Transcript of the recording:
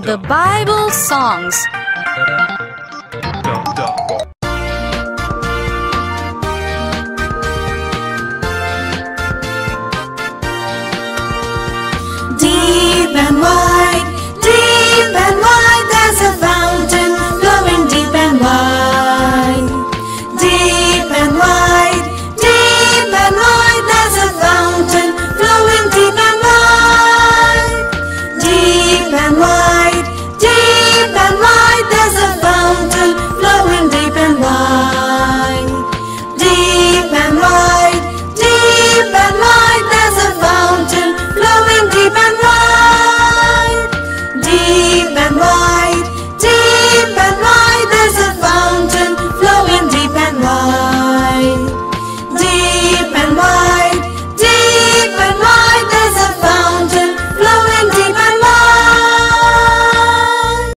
The Bible Songs. Deep and wide.